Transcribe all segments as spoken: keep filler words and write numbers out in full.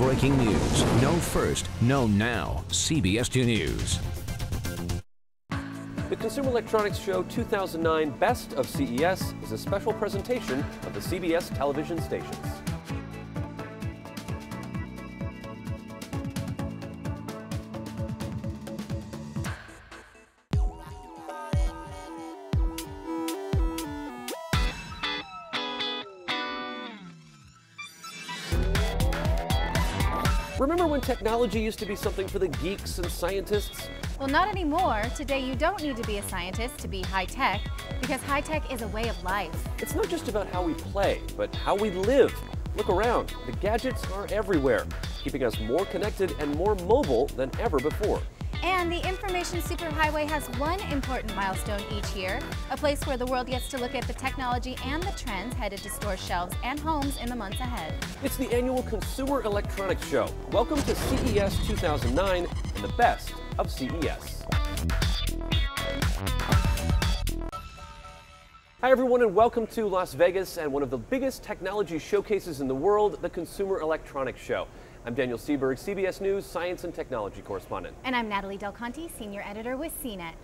breaking news. No first, no now. C B S two News. The Consumer Electronics Show two thousand nine Best of C E S is a special presentation of the C B S television stations. Remember when technology used to be something for the geeks and scientists? Well, not anymore. Today, you don't need to be a scientist to be high-tech, because high-tech is a way of life. It's not just about how we play, but how we live. Look around. The gadgets are everywhere, keeping us more connected and more mobile than ever before. And the information superhighway has one important milestone each year, a place where the world gets to look at the technology and the trends headed to store shelves and homes in the months ahead. It's the annual Consumer Electronics Show. Welcome to C E S two thousand nine and the best of C E S. Hi everyone, and welcome to Las Vegas and one of the biggest technology showcases in the world, the Consumer Electronics Show. I'm Daniel Sieberg, C B S News Science and Technology Correspondent. And I'm Natalie Del Conte, Senior Editor with C net.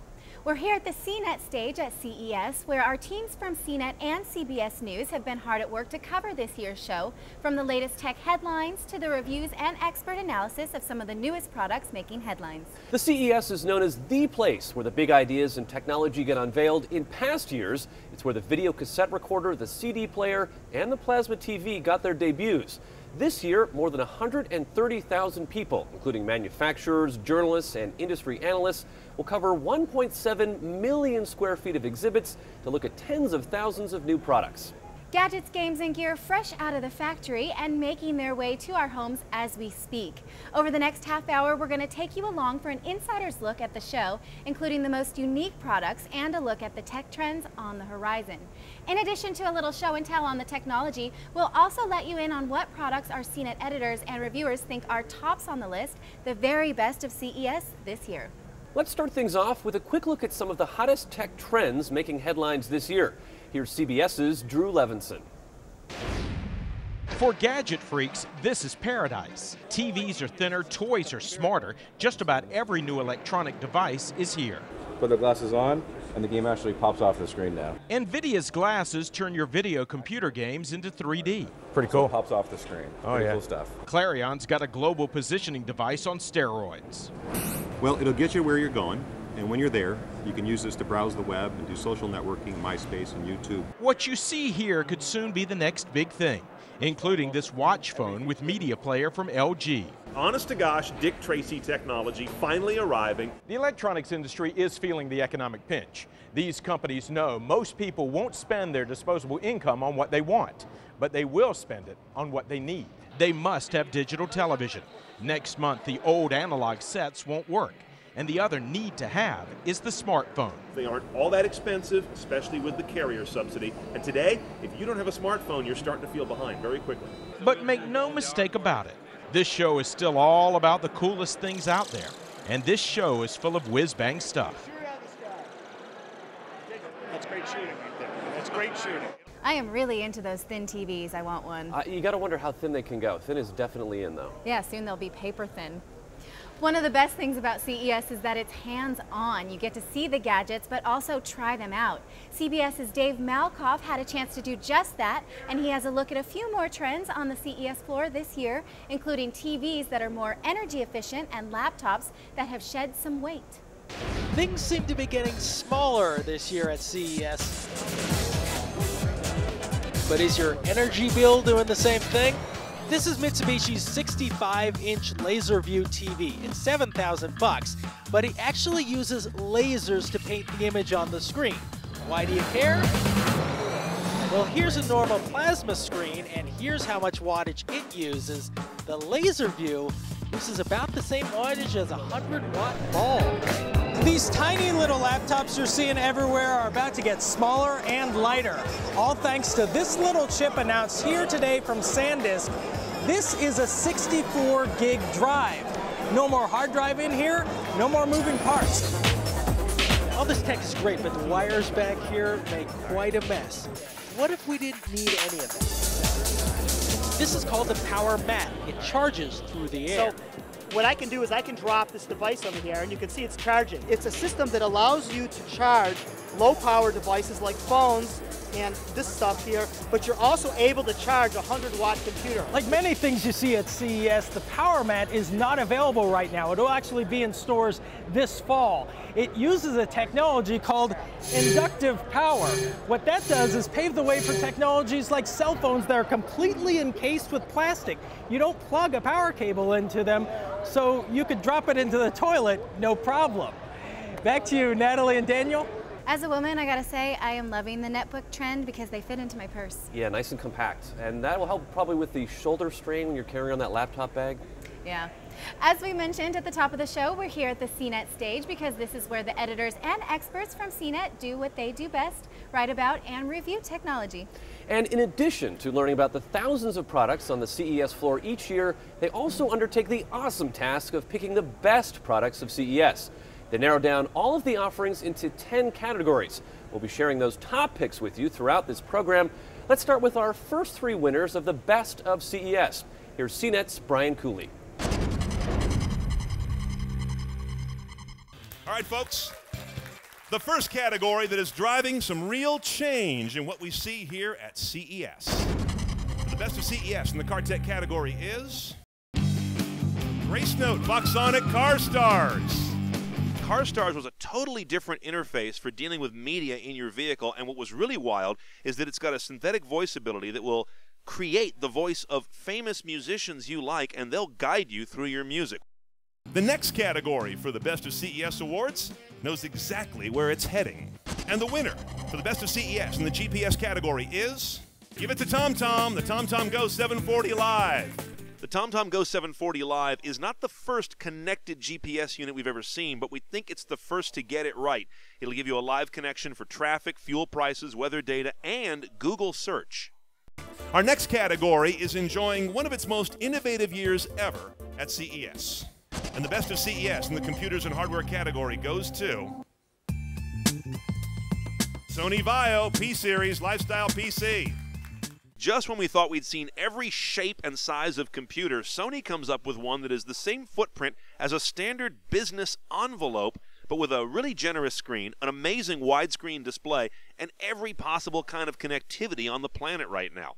We're here at the C net stage at C E S, where our teams from C net and C B S News have been hard at work to cover this year's show, from the latest tech headlines to the reviews and expert analysis of some of the newest products making headlines. The C E S is known as the place where the big ideas and technology get unveiled. In past years, it's where the video cassette recorder, the C D player, and the plasma T V got their debuts. This year, more than one hundred thirty thousand people, including manufacturers, journalists, and industry analysts, will cover one point seven million square feet of exhibits to look at tens of thousands of new products. Gadgets, games, and gear fresh out of the factory and making their way to our homes as we speak. Over the next half hour, we're going to take you along for an insider's look at the show, including the most unique products and a look at the tech trends on the horizon. In addition to a little show and tell on the technology, we'll also let you in on what products our C net editors and reviewers think are tops on the list, the very best of C E S this year. Let's start things off with a quick look at some of the hottest tech trends making headlines this year. Here's CBS's Drew Levinson. For gadget freaks, this is paradise. T Vs are thinner, toys are smarter. Just about every new electronic device is here. Put the glasses on, and the game actually pops off the screen now. NVIDIA's glasses turn your video computer games into three D. Pretty cool. So it pops off the screen. Oh, Pretty yeah. cool stuff. Clarion's got a global positioning device on steroids. Well, it'll get you where you're going. And when you're there, you can use this to browse the web and do social networking, MySpace, and YouTube. What you see here could soon be the next big thing, including this watch phone with media player from L G. Honest to gosh, Dick Tracy technology finally arriving. The electronics industry is feeling the economic pinch. These companies know most people won't spend their disposable income on what they want, but they will spend it on what they need. They must have digital television. Next month, the old analog sets won't work. And the other need to have is the smartphone. They aren't all that expensive, especially with the carrier subsidy. And today, if you don't have a smartphone, you're starting to feel behind very quickly. But make no mistake about it, this show is still all about the coolest things out there. And this show is full of whiz-bang stuff. That's great shooting right there. That's great shooting. I am really into those thin T Vs. I want one. Uh, you gotta wonder how thin they can go. Thin is definitely in, though. Yeah, soon they'll be paper thin. One of the best things about C E S is that it's hands-on. You get to see the gadgets, but also try them out. CBS's Dave Malkoff had a chance to do just that, and he has a look at a few more trends on the C E S floor this year, including T Vs that are more energy efficient and laptops that have shed some weight. Things seem to be getting smaller this year at C E S. But is your energy bill doing the same thing? This is Mitsubishi's sixty-five inch LaserView T V. It's seven thousand bucks, but it actually uses lasers to paint the image on the screen. Why do you care? Well, here's a normal plasma screen, and here's how much wattage it uses. The LaserView uses about the same wattage as a one hundred watt bulb. These tiny little laptops you're seeing everywhere are about to get smaller and lighter, all thanks to this little chip announced here today from SanDisk. This is a sixty-four gig drive. No more hard drive in here, no more moving parts. All this tech is great, but the wires back here make quite a mess. What if we didn't need any of it? This is called the PowerMat. It charges through the air. So what I can do is I can drop this device over here, and you can see it's charging. It's a system that allows you to charge low-power devices like phones and this stuff here, but you're also able to charge a one hundred watt computer. Like many things you see at C E S, the PowerMat is not available right now. It'll actually be in stores this fall. It uses a technology called inductive power. What that does is pave the way for technologies like cell phones that are completely encased with plastic. You don't plug a power cable into them, so you could drop it into the toilet, no problem. Back to you, Natalie and Daniel. As a woman, I gotta say, I am loving the netbook trend because they fit into my purse. Yeah, nice and compact. And that will help probably with the shoulder strain when you're carrying on that laptop bag. Yeah. As we mentioned at the top of the show, we're here at the C net stage because this is where the editors and experts from C net do what they do best, write about and review technology. And in addition to learning about the thousands of products on the C E S floor each year, they also undertake the awesome task of picking the best products of C E S. They narrow down all of the offerings into ten categories. We'll be sharing those top picks with you throughout this program. Let's start with our first three winners of the Best of C E S. Here's C net's Brian Cooley. All right, folks. The first category that is driving some real change in what we see here at C E S. For the Best of C E S in the car tech category is Gracenote Boxonic Car Stars. Car Stars was a totally different interface for dealing with media in your vehicle, and what was really wild is that it's got a synthetic voice ability that will create the voice of famous musicians you like, and they'll guide you through your music. The next category for the Best of C E S Awards knows exactly where it's heading. And the winner for the Best of C E S in the G P S category is... Give it to TomTom, the TomTom Go seven forty Live. The TomTom Go seven forty Live is not the first connected G P S unit we've ever seen, but we think it's the first to get it right. It'll give you a live connection for traffic, fuel prices, weather data, and Google search. Our next category is enjoying one of its most innovative years ever at C E S. And the Best of C E S in the computers and hardware category goes to... Sony VAIO P-Series Lifestyle P C. Just when we thought we'd seen every shape and size of computer, Sony comes up with one that is the same footprint as a standard business envelope, but with a really generous screen, an amazing widescreen display, and every possible kind of connectivity on the planet right now.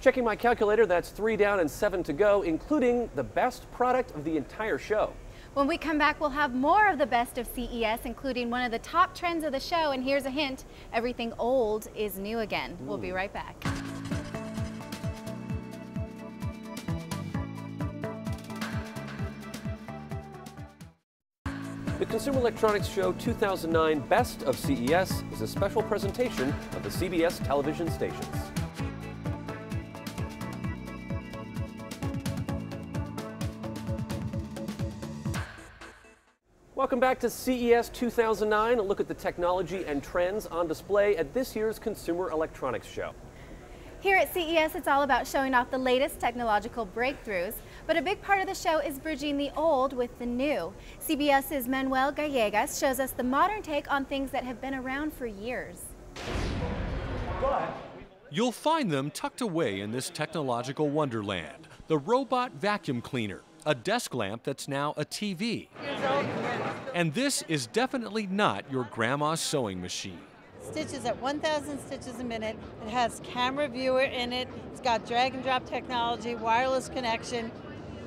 Checking my calculator, that's three down and seven to go, including the best product of the entire show. When we come back, we'll have more of the Best of C E S, including one of the top trends of the show, and here's a hint, everything old is new again. Ooh. We'll be right back. The Consumer Electronics Show two thousand nine Best of C E S is a special presentation of the C B S television stations. Welcome back to C E S two thousand nine, a look at the technology and trends on display at this year's Consumer Electronics Show. Here at C E S, it's all about showing off the latest technological breakthroughs, but a big part of the show is bridging the old with the new. C B S's Manuel Gallegos shows us the modern take on things that have been around for years. You'll find them tucked away in this technological wonderland. The robot vacuum cleaner, a desk lamp that's now a T V. And this is definitely not your grandma's sewing machine. Stitches at one thousand stitches a minute. It has camera viewer in it. It's got drag and drop technology, wireless connection.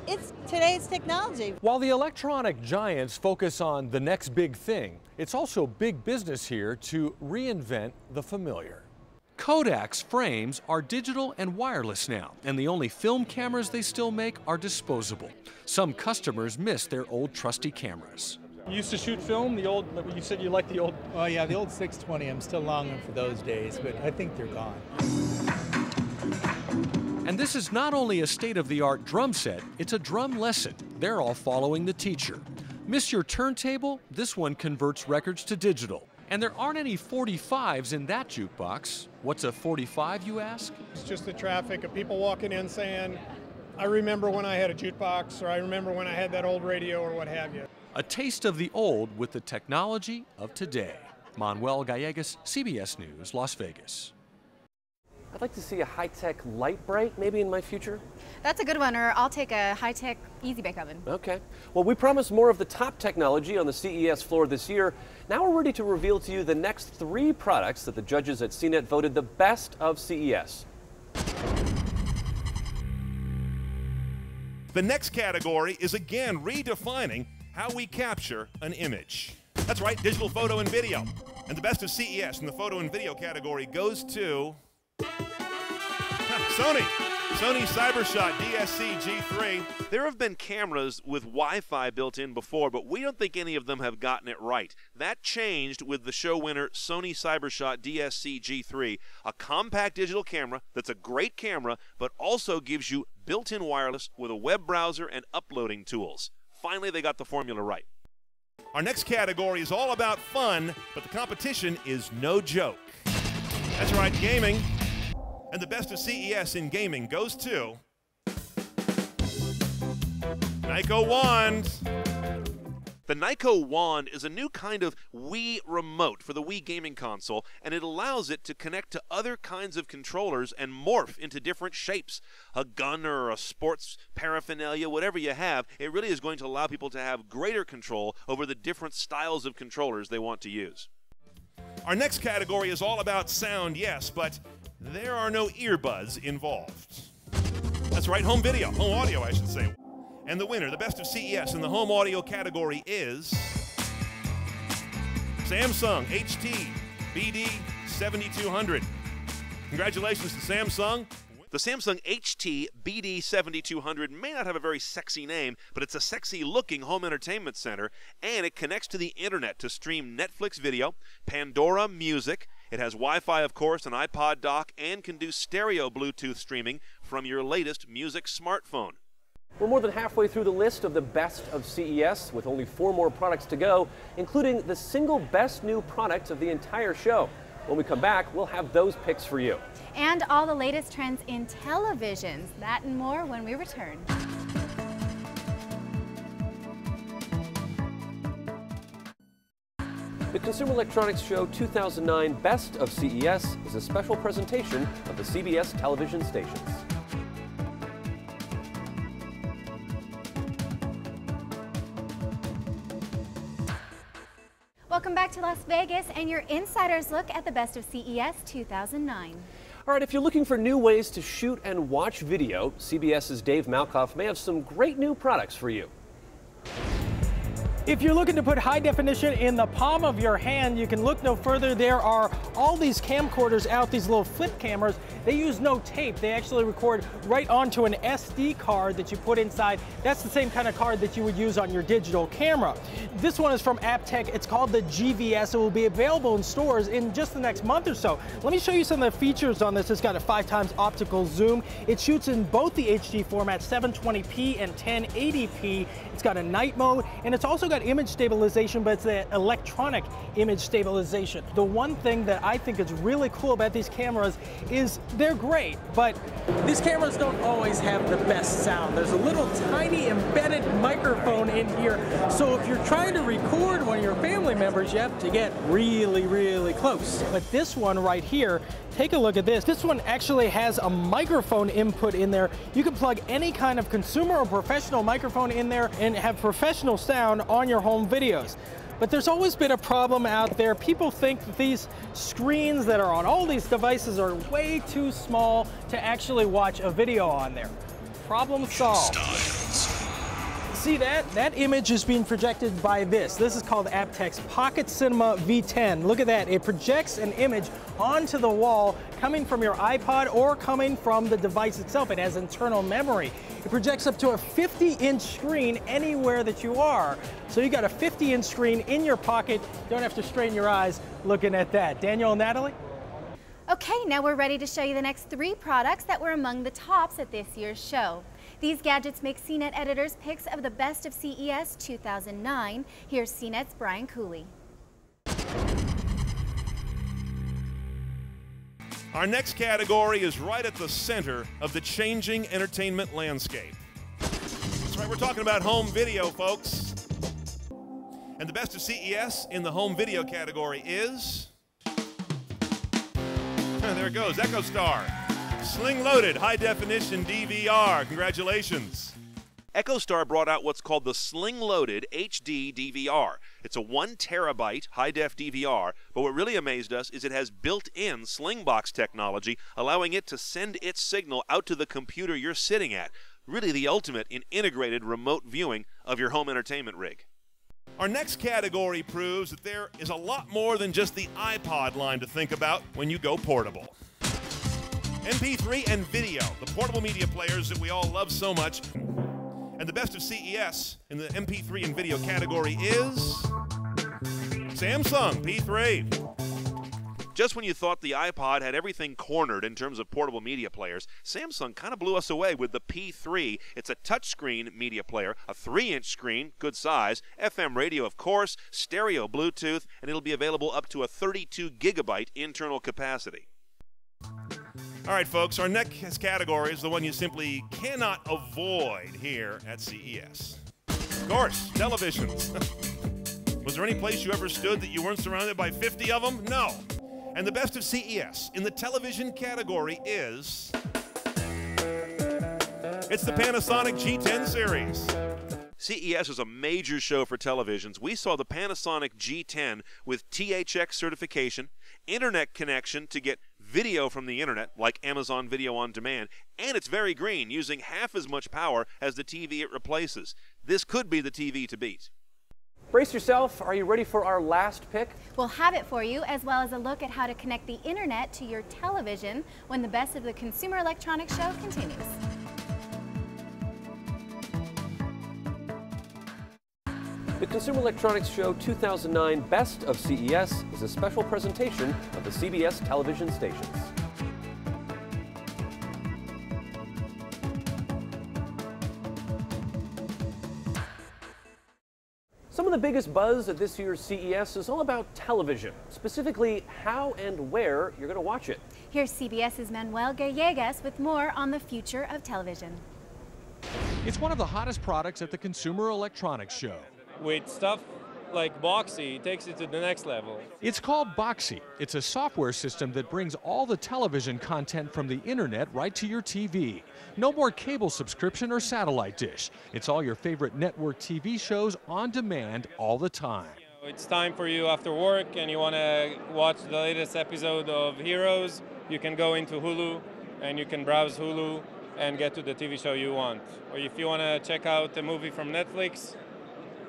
It's today's technology. While the electronic giants focus on the next big thing, it's also big business here to reinvent the familiar. Kodak's frames are digital and wireless now, and the only film cameras they still make are disposable. Some customers miss their old trusty cameras. You used to shoot film, the old, you said you liked the old... Oh yeah, the old six twenty, I'm still longing for those days, but I think they're gone. And this is not only a state-of-the-art drum set, it's a drum lesson. They're all following the teacher. Miss your turntable? This one converts records to digital. And there aren't any forty-fives in that jukebox. What's a forty-five, you ask? It's just the traffic of people walking in saying, I remember when I had a jukebox, or I remember when I had that old radio, or what have you. A taste of the old with the technology of today. Manuel Gallegos, C B S News, Las Vegas. I'd like to see a high-tech light break maybe in my future. That's a good one, or I'll take a high-tech easy bake oven. Okay. Well, we promised more of the top technology on the C E S floor this year. Now we're ready to reveal to you the next three products that the judges at C net voted the best of C E S. The next category is again redefining how we capture an image. That's right, digital photo and video. And the best of C E S in the photo and video category goes to Sony. Sony Cyber-shot D S C G three. There have been cameras with Wi-Fi built in before, but we don't think any of them have gotten it right. That changed with the show winner Sony Cyber-shot D S C G three, a compact digital camera that's a great camera, but also gives you built-in wireless with a web browser and uploading tools. Finally, they got the formula right. Our next category is all about fun, but the competition is no joke. That's right, gaming. And the best of C E S in gaming goes to Nyko Wand. The Nyko Wand is a new kind of Wii remote for the Wii gaming console, and it allows it to connect to other kinds of controllers and morph into different shapes. A gun or a sports paraphernalia, whatever you have, it really is going to allow people to have greater control over the different styles of controllers they want to use. Our next category is all about sound, yes, but there are no earbuds involved. That's right, home video, home audio, I should say. And the winner, the best of C E S in the home audio category is Samsung H T B D seventy-two hundred. Congratulations to Samsung. The Samsung H T B D seventy-two hundred may not have a very sexy name, but it's a sexy-looking home entertainment center, and it connects to the internet to stream Netflix video, Pandora music. It has Wi-Fi, of course, an iPod dock, and can do stereo Bluetooth streaming from your latest music smartphone. We're more than halfway through the list of the best of C E S, with only four more products to go, including the single best new product of the entire show. When we come back, we'll have those picks for you. And all the latest trends in televisions. That and more when we return. The Consumer Electronics Show two thousand nine Best of C E S is a special presentation of the C B S television stations. Welcome back to Las Vegas and your insider's look at the Best of C E S two thousand nine. All right, if you're looking for new ways to shoot and watch video, C B S's Dave Malkoff may have some great new products for you. If you're looking to put high definition in the palm of your hand, you can look no further. There are all these camcorders out, these little flip cameras. They use no tape. They actually record right onto an S D card that you put inside. That's the same kind of card that you would use on your digital camera. This one is from ApTech. It's called the G V S. It will be available in stores in just the next month or so. Let me show you some of the features on this. It's got a five times optical zoom. It shoots in both the H D formats, seven twenty p and ten eighty p. It's got a night mode, and it's also got got image stabilization, but it's the electronic image stabilization. The one thing that I think is really cool about these cameras is they're great, but these cameras don't always have the best sound. There's a little tiny embedded microphone in here, so if you're trying to record one of your family members, you have to get really, really close. But this one right here, take a look at this. This one actually has a microphone input in there. You can plug any kind of consumer or professional microphone in there and have professional sound on your home videos. But there's always been a problem out there. People think that these screens that are on all these devices are way too small to actually watch a video on there. Problem solved. See that? That image is being projected by this. This is called ApTech's Pocket Cinema V ten. Look at that. It projects an image onto the wall coming from your iPod or coming from the device itself. It has internal memory. It projects up to a fifty inch screen anywhere that you are. So you got a fifty inch screen in your pocket. Don't have to strain your eyes looking at that. Daniel and Natalie? Okay, now we're ready to show you the next three products that were among the tops at this year's show. These gadgets make C net editors' picks of the Best of C E S two thousand nine. Here's C net's Brian Cooley. Our next category is right at the center of the changing entertainment landscape. That's right, we're talking about home video, folks. And the Best of C E S in the home video category is... There it goes, EchoStar. Sling-loaded, high-definition D V R. Congratulations. EchoStar brought out what's called the Sling-loaded H D D V R. It's a one terabyte high-def D V R, but what really amazed us is it has built-in Slingbox technology, allowing it to send its signal out to the computer you're sitting at. Really the ultimate in integrated remote viewing of your home entertainment rig. Our next category proves that there is a lot more than just the iPod line to think about when you go portable. M P three and video, the portable media players that we all love so much. And the best of C E S in the M P three and video category is Samsung P three. Just when you thought the iPod had everything cornered in terms of portable media players, Samsung kind of blew us away with the P three. It's a touchscreen media player, a three inch screen, good size, F M radio of course, stereo Bluetooth, and it'll be available up to a thirty-two gigabyte internal capacity. All right, folks, our next category is the one you simply cannot avoid here at C E S. Of course, televisions. Was there any place you ever stood that you weren't surrounded by fifty of them? No. And the best of C E S in the television category is... it's the Panasonic G ten series. C E S is a major show for televisions. We saw the Panasonic G ten with T H X certification, internet connection to get video from the internet, like Amazon Video on Demand, and it's very green, using half as much power as the T V it replaces. This could be the T V to beat. Brace yourself. Are you ready for our last pick? We'll have it for you, as well as a look at how to connect the internet to your television when the best of the Consumer Electronics Show continues. The Consumer Electronics Show two thousand nine Best of C E S is a special presentation of the C B S television stations. Some of the biggest buzz at this year's C E S is all about television, specifically how and where you're going to watch it. Here's CBS's Manuel Gallegos with more on the future of television. It's one of the hottest products at the Consumer Electronics Show. With stuff like Boxy, it takes it to the next level. It's called Boxy. It's a software system that brings all the television content from the internet right to your T V. No more cable subscription or satellite dish. It's all your favorite network T V shows on demand all the time. It's time for you after work and you want to watch the latest episode of Heroes. You can go into Hulu and you can browse Hulu and get to the T V show you want. Or if you want to check out a movie from Netflix,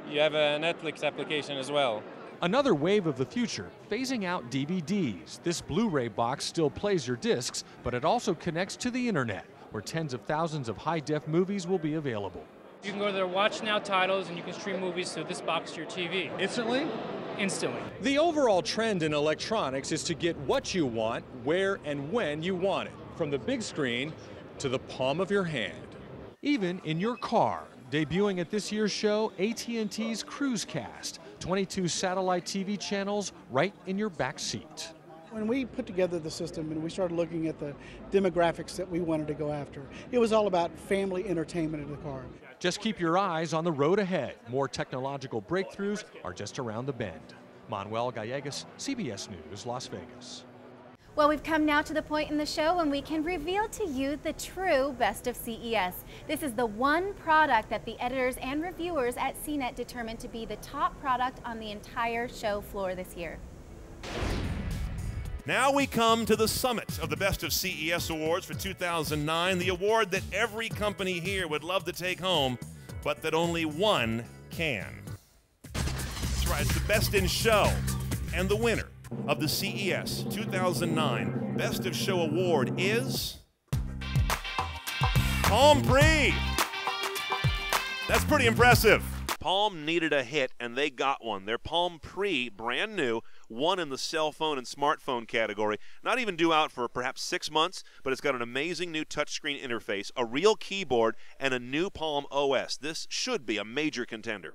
you have a Netflix application as well. Another wave of the future, phasing out D V Ds. This Blu-ray box still plays your discs, but it also connects to the internet, where tens of thousands of high-def movies will be available. You can go to their Watch Now titles, and you can stream movies through this box to your T V. Instantly? Instantly. The overall trend in electronics is to get what you want, where and when you want it, from the big screen to the palm of your hand. Even in your car. Debuting at this year's show, A T and T's CruiseCast, twenty-two satellite T V channels right in your back seat. When we put together the system and we started looking at the demographics that we wanted to go after, it was all about family entertainment in the car. Just keep your eyes on the road ahead. More technological breakthroughs are just around the bend. Manuel Gallegos, C B S News, Las Vegas. Well, we've come now to the point in the show when we can reveal to you the true best of C E S. This is the one product that the editors and reviewers at C net determined to be the top product on the entire show floor this year. Now we come to the summit of the Best of C E S Awards for two thousand nine, the award that every company here would love to take home, but that only one can. That's right, it's the Best in Show, and the winner of the C E S two thousand nine Best of Show Award is Palm Pre. That's pretty impressive. Palm needed a hit, and they got one. Their Palm Pre, brand new, won in the cell phone and smartphone category. Not even due out for perhaps six months, but it's got an amazing new touchscreen interface, a real keyboard, and a new Palm O S. This should be a major contender.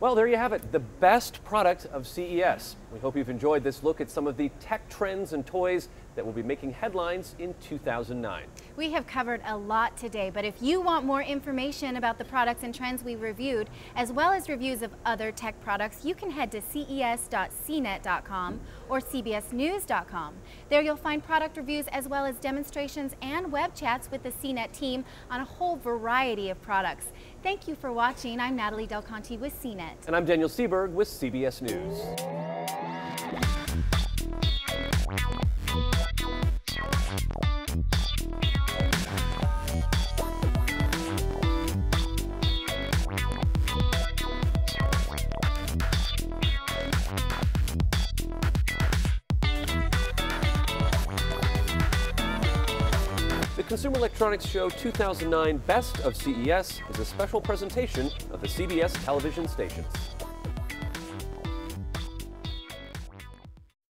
Well, there you have it, the best product of C E S. We hope you've enjoyed this look at some of the tech trends and toys that will be making headlines in two thousand nine. We have covered a lot today, but if you want more information about the products and trends we reviewed, as well as reviews of other tech products, you can head to C E S dot C net dot com or C B S news dot com. There you'll find product reviews as well as demonstrations and web chats with the C net team on a whole variety of products. Thank you for watching. I'm Natalie Del Conte with C net. And I'm Daniel Sieberg with C B S News. Consumer Electronics Show two thousand nine Best of C E S is a special presentation of the C B S television stations.